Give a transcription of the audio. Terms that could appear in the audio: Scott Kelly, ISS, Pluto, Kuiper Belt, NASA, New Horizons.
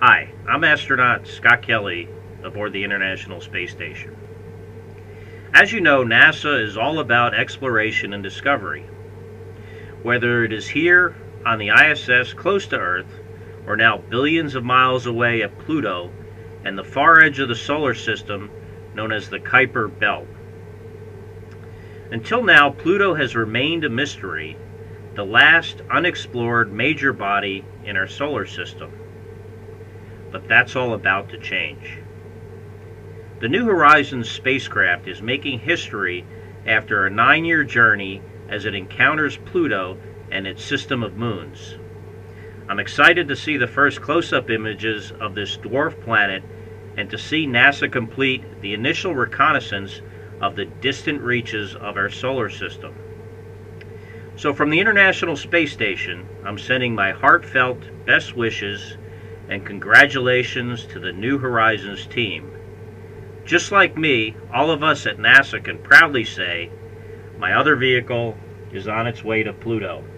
Hi, I'm astronaut Scott Kelly aboard the International Space Station. As you know, NASA is all about exploration and discovery. Whether it is here on the ISS close to Earth, or now billions of miles away at Pluto and the far edge of the solar system known as the Kuiper Belt. Until now, Pluto has remained a mystery, the last unexplored major body in our solar system. But that's all about to change. The New Horizons spacecraft is making history after a 9-year journey as it encounters Pluto and its system of moons. I'm excited to see the first close-up images of this dwarf planet and to see NASA complete the initial reconnaissance of the distant reaches of our solar system. So from the International Space Station, I'm sending my heartfelt best wishes and congratulations to the New Horizons team. Just like me, all of us at NASA can proudly say, my other vehicle is on its way to Pluto.